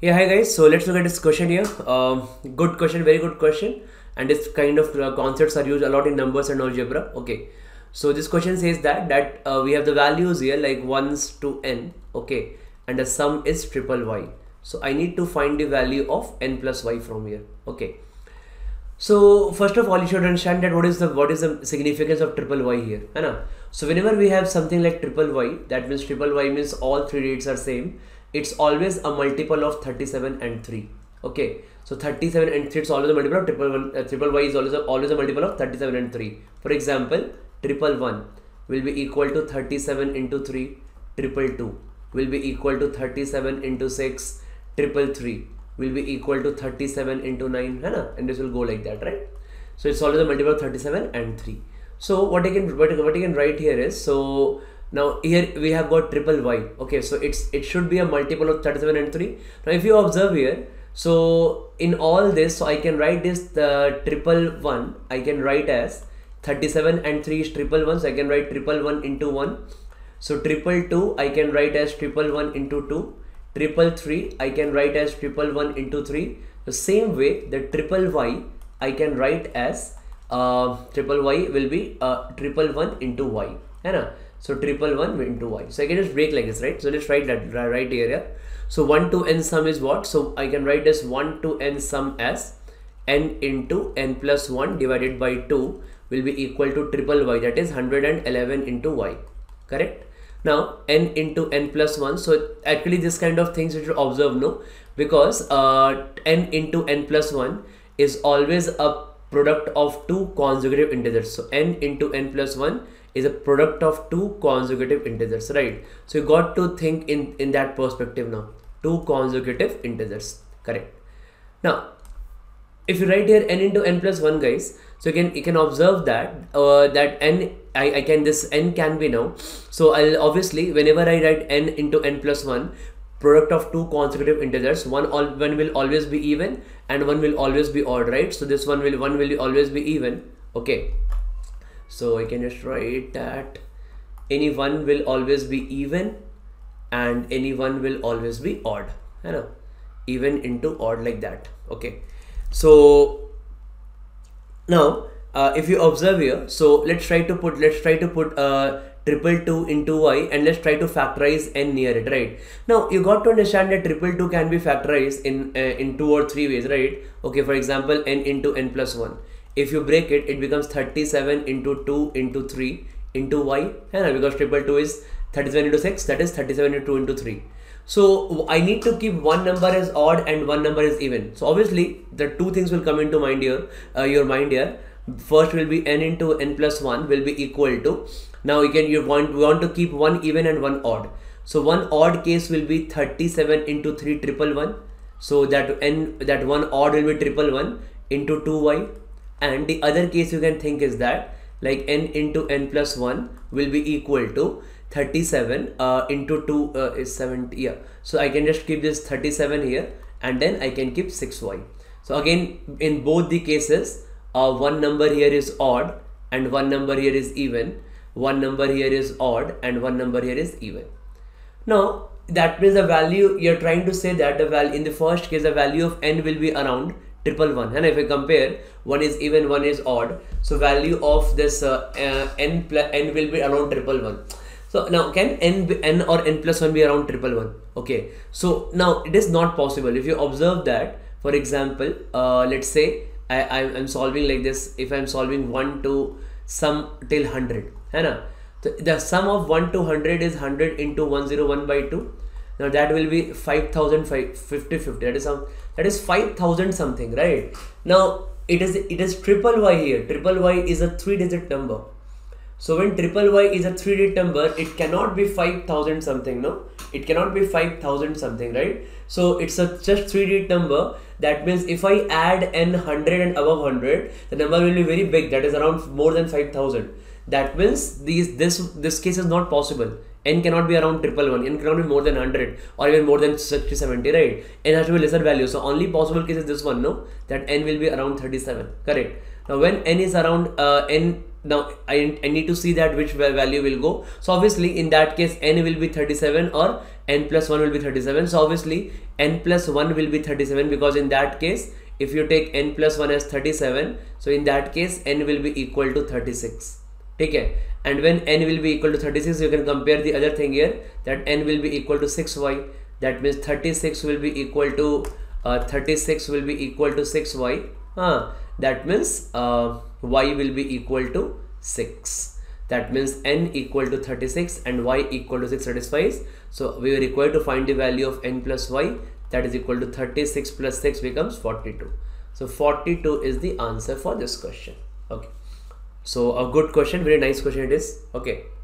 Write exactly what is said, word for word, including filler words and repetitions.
Yeah, hi guys. So let's look at this question here. Um, good question, very good question. And this kind of uh, concepts are used a lot in numbers and algebra. Okay. So this question says that that uh, we have the values here like ones to n. Okay. And the sum is triple y. So I need to find the value of n plus y from here. Okay. So first of all, you should understand that what is the what is the significance of triple y here, है ना? So whenever we have something like triple y, that means triple y means all three digits are same. It's always a multiple of thirty-seven and three. Okay, so thirty-seven and three is always a multiple of triple one. Uh, triple y is always a, always a multiple of thirty-seven and three. For example, triple one will be equal to thirty-seven into three. Triple two will be equal to thirty-seven into six. Triple three will be equal to thirty-seven into nine. Hai na? And this will go like that, right? So it's always a multiple of thirty-seven and three. So what I can what, what I can write here is so. Now here we have got triple y. Okay, so it's it should be a multiple of thirty-seven and three. Now if you observe here, so in all this, so I can write this the triple one. I can write as thirty-seven and three is triple one. So I can write triple one into one. So triple two I can write as triple one into two. Triple three I can write as triple one into three. The same way the triple y I can write as uh, triple y will be uh, triple one into y. है ना? So triple one into y. So I can just break like this, right? So let's write that right here. Yeah? So one to n sum is what? So I can write this one to n sum as n into n plus one divided by two will be equal to triple y. That is one hundred eleven into y. Correct? Now n into n plus one. So actually this kind of things you should observe, no? Because uh, n into n plus one is always a product of two consecutive integers. So n into n plus one is a product of two consecutive integers, right? So you got to think in in that perspective now. Two consecutive integers, correct? Now, if you write here n into n plus one, guys, so you can you can observe that uh, that n I I can this n can be now. So I'll obviously whenever I write n into n plus one, product of two consecutive integers, one all one will always be even and one will always be odd, right? So this one will one will always be even. Okay. So I can just write that any one will always be even and any one will always be odd. You know, even into odd like that. Okay. So now uh, if you observe here, so let's try to put let's try to put uh, triple two into y and let's try to factorize n near it, right? Now you got to understand that triple two can be factorized in uh, in two or three ways, right? Okay, for example, n into n plus one. If you break it, it becomes thirty-seven into two into three into y, yeah, because triple two is thirty-seven into six, that is thirty-seven into two into three. So I need to keep one number as odd and one number as even. So obviously the two things will come into mind here, uh, your mind here. First will be n into n plus one will be equal to, now again you want we want to keep one even and one odd. So one odd case will be thirty-seven into three triple one. So that n that one odd will be triple one into two y. And the other case you can think is that like n into n plus one will be equal to thirty-seven uh, into two uh, is seventy. Yeah. So I can just keep this thirty-seven here and then I can keep six y. So again, in both the cases, uh, one number here is odd and one number here is even. One number here is odd and one number here is even. Now that means the value you're trying to say that the value in the first case, the value of n will be around triple one, and if we compare, one is even, one is odd. So value of this uh, uh, n plus n will be around triple one. So now can n be, n or n plus one be around triple one? Okay. So now it is not possible. If you observe that, for example, uh, let's say I I am solving like this. If I am solving one to sum till hundred, hai na? So the sum of one to hundred is hundred into one zero one by two. Now that will be five thousand fifty fifty, that is some that is five thousand something, right? Now it is it is triple y here. Triple y is a three digit number, so when triple y is a three digit number, it cannot be five thousand something, no? It cannot be five thousand something, right? So it's a just three digit number. That means if I add n one hundred and above one hundred, the number will be very big, that is around more than five thousand. That means these this this case is not possible. N cannot be around triple one. N cannot be more than one hundred or even more than sixty, seventy, right? N has to be lesser value. So only possible case is this one, no? That n will be around thirty-seven, correct? Now when n is around uh, n, now I, I need to see that which value will go. So obviously in that case n will be thirty-seven or n plus one will be thirty-seven. So obviously n plus one will be thirty-seven, because in that case if you take n plus one as thirty-seven, so in that case n will be equal to thirty-six. Okay, and when n will be equal to thirty-six, you can compare the other thing here, that n will be equal to six y. That means thirty-six will be equal to uh, thirty-six will be equal to six y. Huh. That means uh, y will be equal to six. That means n equal to thirty-six and y equal to six satisfies. So we are required to find the value of n plus y, that is equal to thirty-six plus six becomes forty-two. So forty-two is the answer for this question. Okay. So a good question, very nice question it is. Okay.